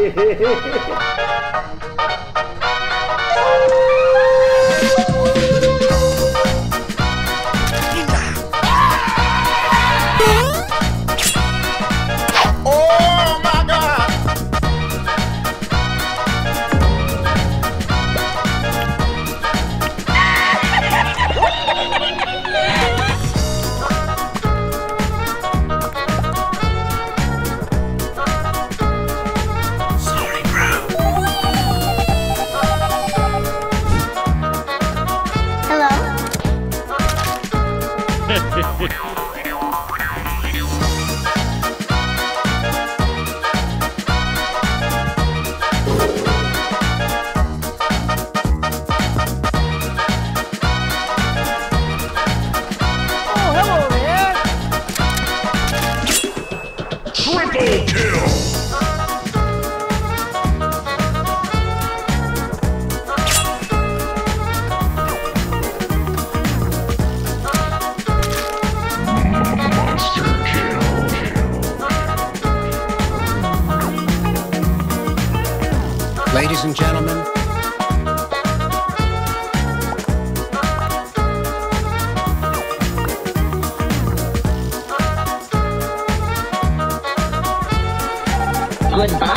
Ladies and gentlemen, goodbye.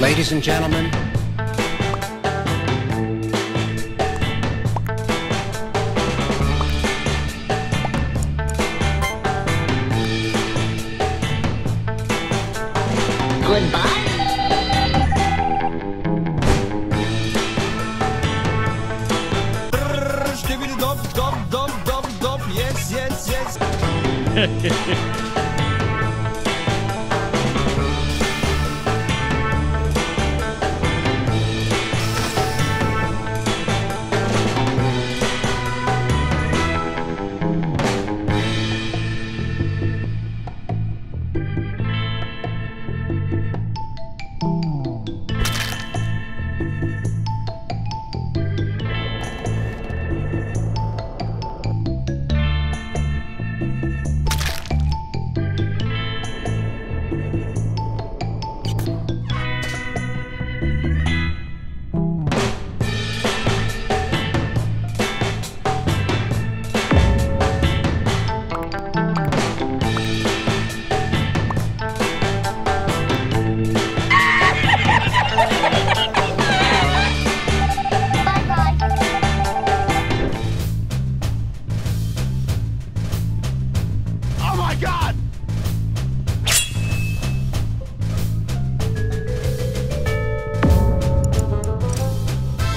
Ladies and gentlemen, goodbye. Yes, yes, yes.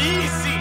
easy.